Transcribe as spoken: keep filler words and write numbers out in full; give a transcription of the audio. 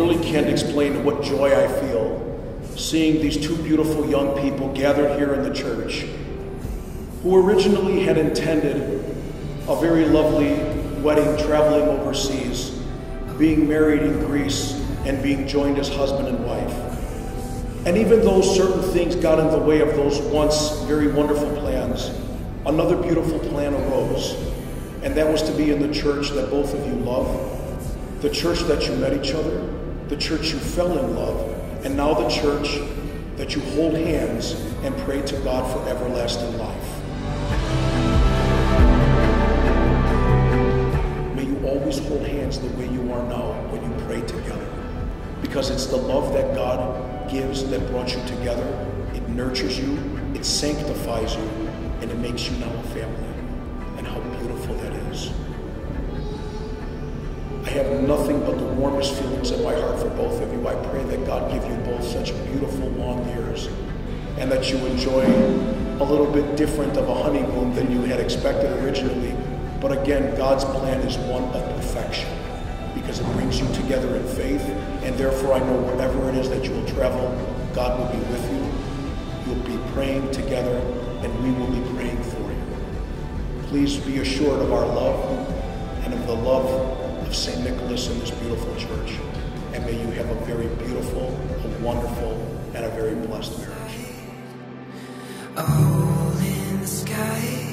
really can't explain what joy I feel seeing these two beautiful young people gathered here in the church who originally had intended a very lovely wedding traveling overseas, being married in Greece and being joined as husband and wife. And even though certain things got in the way of those once very wonderful plans, another beautiful plan arose, and that was to be in the church that both of you love, the church that you met each other, the church you fell in love, and now the church that you hold hands and pray to God for everlasting life. May you always hold hands the way you are now when you pray together, because it's the love that God gives that brought you together. It nurtures you, it sanctifies you, and it makes you now a family. And how beautiful that is. I have nothing but the warmest feelings in my heart for both of you. I pray that God give you both such beautiful long years and that you enjoy a little bit different of a honeymoon than you had expected originally. But again, God's plan is one of perfection because it brings you together in faith, and therefore I know wherever it is that you will travel, God will be with you. You'll be praying together and we will be praying for you. Please be assured of our love and of the love of Saint Nicholas in this beautiful church, and may you have a very beautiful, a wonderful, and a very blessed marriage. All in the sky.